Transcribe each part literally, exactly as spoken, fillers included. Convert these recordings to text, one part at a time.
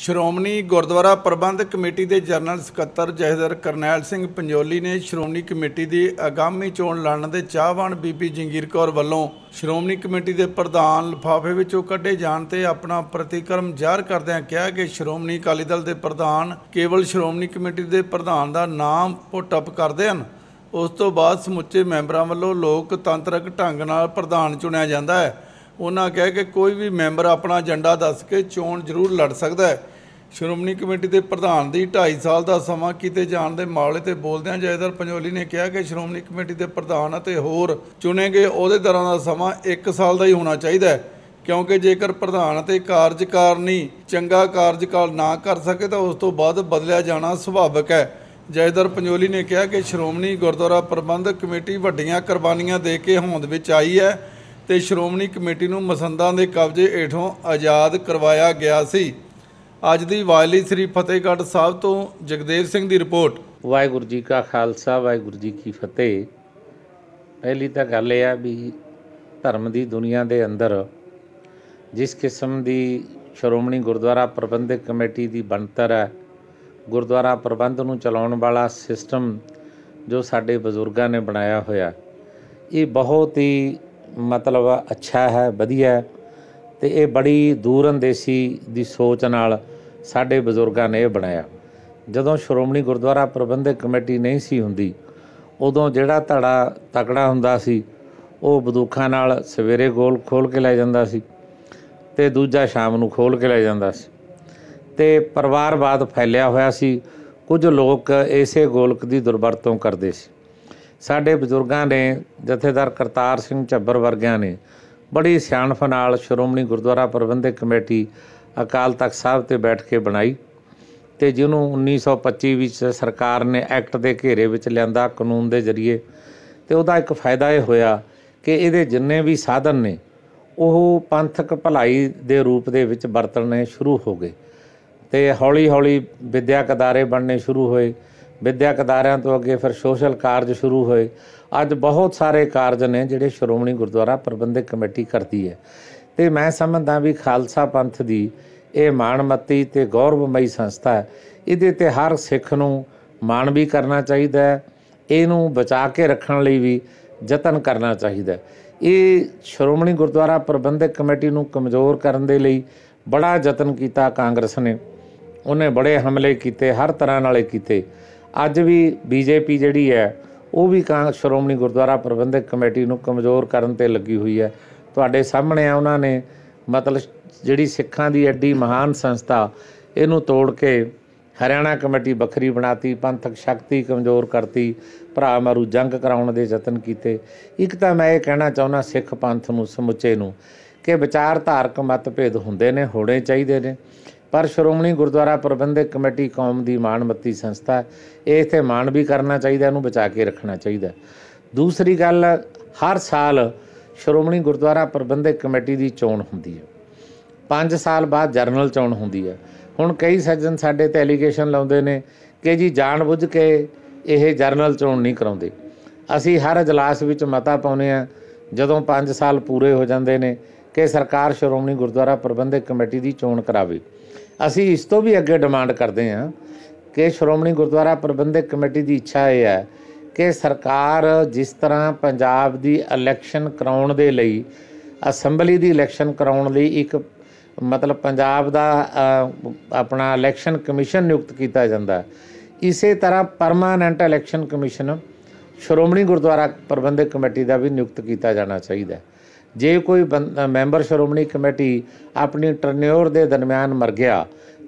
ਸ਼੍ਰੋਮਣੀ ਗੁਰਦੁਆਰਾ ਪ੍ਰਬੰਧਕ committee ਦੇ general ਸਕੱਤਰ ਜਥੇਦਾਰ ਕਰਨੈਲ ਸਿੰਘ ਪੰਜੋਲੀ ਨੇ ਸ਼੍ਰੋਮਣੀ ਕਮੇਟੀ ਦੀ ਆਗਾਮੀ ਚੋਣ ਲੜਨ ਦੇ ਚਾਹਵਾਨ ਬੀਬੀ ਜਗੀਰ ਕੌਰ ਵੱਲੋਂ ਸ਼੍ਰੋਮਣੀ ਕਮੇਟੀ ਦੇ ਪ੍ਰਧਾਨ ਲਿਫਾਫੇ ਵਿੱਚੋਂ ਕੱਢੇ ਜਾਣ ਤੇ ਆਪਣਾ ਪ੍ਰਤੀਕਰਮ ਜ਼ਾਹਰ ਕਰਦਿਆਂ ਕਿਹਾ ਕਿ ਸ਼੍ਰੋਮਣੀ ਅਕਾਲੀ ਦਲ ਦੇ ਪ੍ਰਧਾਨ ਕੇਵਲ ਸ਼੍ਰੋਮਣੀ ਕਮੇਟੀ ਦੇ ਪ੍ਰਧਾਨ ਦਾ ਨਾਮ ਪੁੱਟ ਅਪ ਕਰਦੇ ਹਨ। ਉਸ ਤੋਂ ਬਾਅਦ ਸਮੁੱਚੇ ਮੈਂਬਰਾਂ ਵੱਲੋਂ ਲੋਕਤੰਤਰਕ ਢੰਗ ਨਾਲ ਪ੍ਰਧਾਨ ਚੁਣਿਆ ਜਾਂਦਾ ਹੈ। उन्होंने कहा कि कोई भी मैंबर अपना एजेंडा दस के चोन जरूर लड़ सकता है। श्रोमणी कमेटी के प्रधान की ढाई साल का समा किए जाने के मामले से बोलदे जथेदार पंजोली ने कहा कि श्रोमणी कमेटी के प्रधान और होर चुने गए अहुदेदारां का समा एक साल का ही होना चाहिए, क्योंकि जेकर प्रधान ते कार्यकारणी चंगा कार्यकाल ना कर सके तो उस तो बाद बदलिया जाना सुभाविक है। जथेदार पंजोली ने कहा कि श्रोमणी गुरद्वारा प्रबंधक कमेटी वड्डियां कुर्बानियां दे के होंद विच आई है तो श्रोमणी कमेटी को मसंदा के कब्जे हेठों आज़ाद करवाया गया सी। अज दी वायली श्री फतेहगढ़ साहब तो जगदेव सिंह की रिपोर्ट। वाहेगुरू जी का खालसा वाहेगुरू जी की फतेह। पहली तो गल यह भी धर्म की दुनिया के अंदर जिस किस्म की श्रोमणी गुरद्वारा प्रबंधक कमेटी की बनतर है, गुरद्वारा प्रबंध नूं चलाउण वाला सिस्टम जो साडे बजुर्गां ने बनाया होया, ये बहुत ही मतलब अच्छा है, वधिया। तो ये बड़ी दूर अंदेशी की सोच नाल साढ़े बजुर्गों ने यह बनाया। जदों श्रोमणी गुरद्वारा प्रबंधक कमेटी नहीं सी हुंदी, उदों जिहड़ा धड़ा तकड़ा हुंदा सी वो बंदूकां नाल सवेरे गोल खोल के लै जांदा सी ते दूजा शाम नूं खोल के लै जांदा सी ते परिवारवाद फैलिया होया सी। कुछ लोग इसे गोलक की दुरवरतों करदे सी। साढ़े बजुर्गों ने जथेदार करतार सिंह झब्बर वर्गिया ने बड़ी सियाणफ नाल श्रोमणी गुरद्वारा प्रबंधक कमेटी अकाल तख्त साहब ते बैठ के बनाई तो जिन्हों उन्नीस सौ पच्ची विच सरकार ने एक्ट के घेरे विच लिआंदा कानून के जरिए। तो उहदा एक फायदा यह होया कि इहदे जिन्ने भी साधन ने वह पंथक भलाई के रूप दे विच वरतने शुरू हो गए। तो हौली हौली विद्या अदारे बनने शुरू होए, विद्यक अदारियां तो अगे फिर सोशल कार्य शुरू होए। अज बहुत सारे कार्य ने जिहड़े श्रोमणी गुरद्वारा प्रबंधक कमेटी करती है। तो मैं समझदा भी खालसा पंथ की ये माणमती तो गौरवमई संस्था है, इहदे ते हर सिख नूं माण भी करना चाहिए, इहनूं बचा के रखण लई भी यतन करना चाहिए। ये श्रोमणी गुरद्वारा प्रबंधक कमेटी नूं कमज़ोर करन दे लई बड़ा यतन किया कांग्रेस ने, उन्हें बड़े हमले किए, हर तरह नाले किए। अज भी बीजेपी जिहड़ी है वो भी कां श्रोमणी गुरद्वारा प्रबंधक कमेटी नूं कमज़ोर करन ते लगी हुई है। तुहाडे सामने आ उन्होंने मतलब जिहड़ी सिखां दी एडी महान संस्था इहनूं तोड़ के हरियाणा कमेटी बखरी बनाती, पंथक शक्ति कमज़ोर करती, भरा मारू जंग कराउण दे यतन कीते। एक तां मैं ये कहना चाहुंदा सिख पंथ नूं समुचे नूं कि विचारधारक मतभेद हुंदे ने, होणे चाहीदे ने, पर श्रोमणी गुरद्वारा प्रबंधक कमेटी कौम की माणमती संस्था है, इसे माण भी करना चाहिए, इन्हूं बचा के रखना चाहिए। दूसरी गल, हर साल श्रोमणी गुरद्वारा प्रबंधक कमेटी की चोण होंदी है, पाँच साल बाद जरनल चोण होंदी है। हुण कई सज्जन साडे ते एलीगेशन लाउंदे ने कि जी जाण बुझ के ये जरनल चोण नहीं कराउंदे, असीं हर इजलास विच मता पाउने आ, जदों पाँच साल पूरे हो जांदे ने कि सरकार श्रोमणी गुरद्वारा प्रबंधक कमेटी की चोण करावे। असी इस तो भी अगे डिमांड करते हैं कि श्रोमणी गुरद्वारा प्रबंधक कमेटी की इच्छा यह है कि सरकार जिस तरह पंजाब की इलैक्शन कराने दे लई असैम्बली की इलैक्शन कराने लई एक मतलब पंजाब का अपना इलैक्शन कमीशन नियुक्त किया जाता है, इसे तरह permanent election commission Shiromani Gurdwara प्रबंधक कमेटी का भी नियुक्त किया जाना चाहिए। जे कोई बं मैंबर श्रोमणी कमेटी अपनी टर्न्योर के दरम्यान मर गया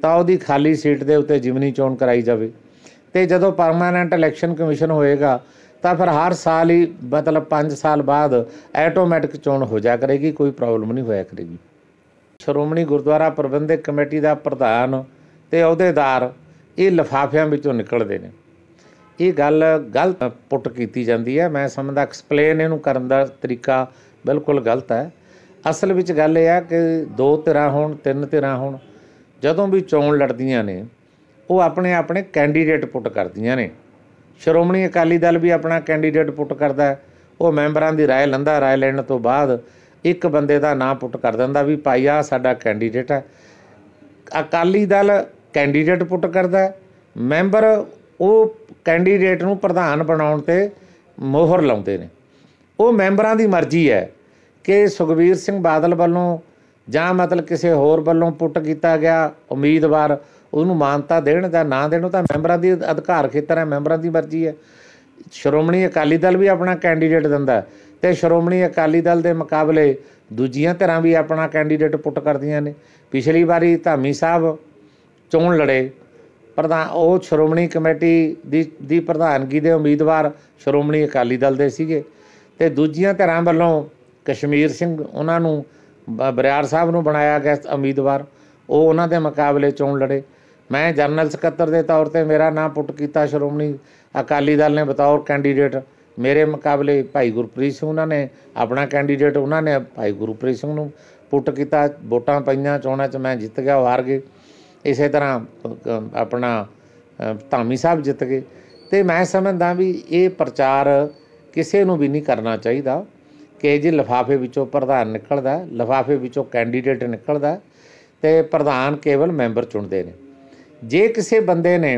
तो वो खाली सीट के उत्ते जिमनी चोण कराई जाए। तो जदों परमानेंट इलैक्शन कमीशन होएगा तो फिर हर साल ही मतलब पाँच साल बाद ऐटोमैटिक चोण हो जाया करेगी, कोई प्रॉब्लम नहीं होया करेगी। श्रोमणी गुरद्वारा प्रबंधक कमेटी का प्रधान ते अहुदेदार ये लिफाफियां विचों निकलदे ने, ये गल गलत पुट की जाती है। मैं समझदा एक्सप्लेन इहनूं करन दा तरीका बिल्कुल गलत है। असल विच गल यह है कि दो धिरां होण, तीन धिरां होण, जदों भी चोण लड़दियां ने वो अपने अपने कैंडीडेट पुट करदियां ने। श्रोमणी अकाली दल भी अपना कैंडीडेट पुट करदा है, वो मैंबरां दी राय लैंदा, राय लैण तो बाद एक बंदे दा नाम पुट कर दिंदा भी भाई आह साडा कैंडीडेट है। अकाली दल कैंडीडेट पुट करता है, मैंबर वो कैंडीडेट नूं प्रधान बनाउण ते मोहर लाउंदे ने। वो मैंबरां दी मर्जी है कि सुखबीर सिंह बादल वालों जां मतलब किसी होर वालों पुट किया गया उम्मीदवार उन्होंने मानता देण जां ना देण, तां मैंबरां दी अधिकार खेतर है, मैंबरां दी मर्जी है। श्रोमणी अकाली दल भी अपना कैंडीडेट दिंदा ते श्रोमणी अकाली दल के मुकाबले दूजियां धिरां भी अपना कैंडीडेट पुट करदियां ने। पिछली बारी धामी साहब चोण लड़े, प्रधान वो श्रोमणी कमेटी दी दी प्रधानगी दे उम्मीदवार श्रोमणी अकाली दल दे सीगे ते दूजियां धिरां वालों कश्मीर सिंह उन्हां नूं बरियार साहब नूं बनाया गया उम्मीदवार, वो उन्हां दे मुकाबले चोण लड़े। मैं जनरल सकत्तर दे तौर ते मेरा नाम पुट कीता श्रोमणी अकाली दल ने बतौर कैंडीडेट। मेरे मुकाबले भाई गुरप्रीत सिंह उन्होंने अपना कैंडीडेट उन्होंने भाई गुरप्रीत सिंह नूं पुट किया, वोटां पईआं, चोणां च मैं जित गया, हार गए। इस तरह अपना धामी साहब जित गए। तो मैं समझदा भी ये प्रचार किसी नूं भी नहीं करना चाहिए कि जी लिफाफे विचों प्रधान निकलदा, लिफाफे विचों कैंडीडेट निकलदा ते प्रधान केवल मैंबर चुनते हैं। जे किसी बंदे ने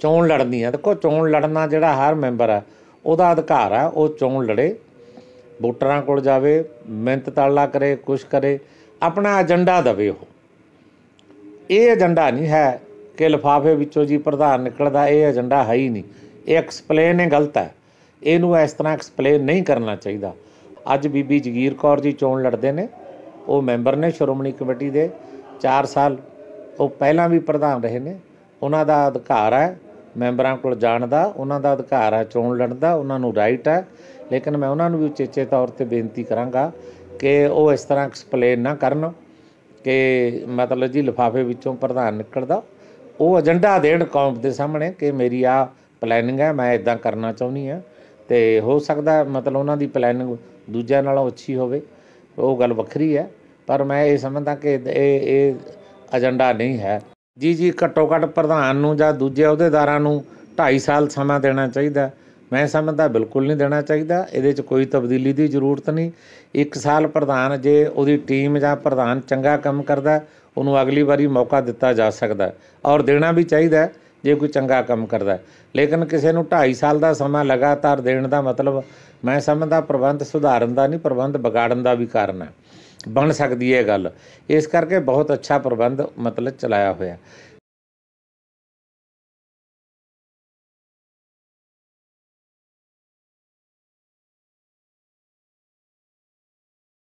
चोण लड़नी है, देखो चोण लड़ना जिहड़ा हर मैंबर है उहदा अधिकार है, वो चोण लड़े, वोटरां कोल जावे, मेहनत तल्ला करे, कुछ करे, अपना एजेंडा दवे। वो ये एजेंडा नहीं है कि लिफाफे विचों जी प्रधान निकलदा, ये एजेंडा है ही नहीं। ये एक्सप्लेन ही गलत है, इहनूं इस तरह एक्सप्लेन नहीं करना चाहिए। अज बीबी जगीर कौर जी चोण लड़दे ने, वो मैंबर ने श्रोमणी कमेटी दे, चार साल वो पहलां भी प्रधान रहे ने। उन्हां दा अधिकार है मैंबर को जाण दा, उन्हां दा अधिकार है चोण लड़न दा, उन्हां नूं राइट है। लेकिन मैं उन्हां नूं भी उचेचे तौर ते बेनती करांगा कि वो इस तरह एक्सप्लेन ना करन कि मतलब जी लिफाफे विचों प्रधान निकलदा। वो एजेंडा देण कौम दे सामणे कि मेरी आ प्लैनिंग है, मैं इदां करना चाहुंदी हां। ते हो सकदा मतलब उन्हां दी प्लैनिंग दूजिआं नालों अच्छी होवे, वो गल वखरी है, पर मैं ये समझदा कि एजेंडा नहीं है। जी जी घट्टो घट्ट प्रधान नूं जां दूजे अहुदेदारां नूं ढाई साल समा देना चाहिए। मैं समझदा बिल्कुल नहीं देना चाहिए, इहदे च कोई तब्दीली की जरूरत नहीं। एक साल प्रधान जे उहदी टीम जां प्रधान चंगा काम करदा उहनूं अगली बारी मौका दिता जा सकदा और देना भी चाहिए जे कोई चंगा काम करदा। लेकिन किसी नूं ढाई साल का समा लगातार देण दा मतलब मैं समझदा प्रबंध सुधारन दा नहीं, प्रबंध बिगाड़न दा भी कारण है, बन सकती है गल। इस करके बहुत अच्छा प्रबंध मतलब चलाया हुआ।